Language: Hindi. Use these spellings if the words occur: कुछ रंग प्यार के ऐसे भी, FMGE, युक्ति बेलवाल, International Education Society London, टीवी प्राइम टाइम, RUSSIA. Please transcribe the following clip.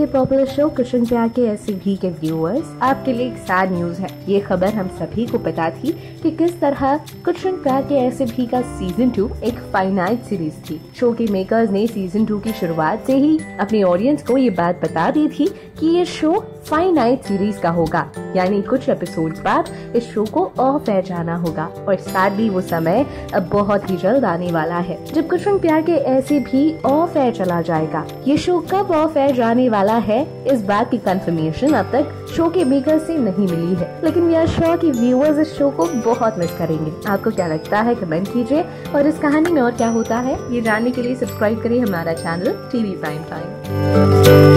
के पॉपुलर शो कुछ रंग प्यार के ऐसे भी के व्यूअर्स, आपके लिए एक सैड न्यूज है। ये खबर हम सभी को पता थी कि किस तरह कुछ रंग प्यार के ऐसे भी का सीजन 2 एक फाइनाइट सीरीज थी। शो के मेकर्स ने सीजन 2 की शुरुआत से ही अपने ऑडियंस को ये बात बता दी थी कि ये शो फाइनाइट सीरीज का होगा, यानी कुछ एपिसोड बाद इस शो को ऑफ एयर जाना होगा। और सैडली वो समय अब बहुत ही जल्द आने वाला है जब कुछ रंग प्यार के ऐसे भी ऑफ एयर चला जाएगा। ये शो कब ऑफ एयर जाने वाला है, इस बात की कंफर्मेशन अब तक शो के मेकर से नहीं मिली है, लेकिन वी आर श्योर कि व्यूअर्स इस शो को बहुत मिस करेंगे। आपको क्या लगता है, कमेंट कीजिए। और इस कहानी में और क्या होता है ये जानने के लिए सब्सक्राइब करें हमारा चैनल टीवी प्राइम टाइम।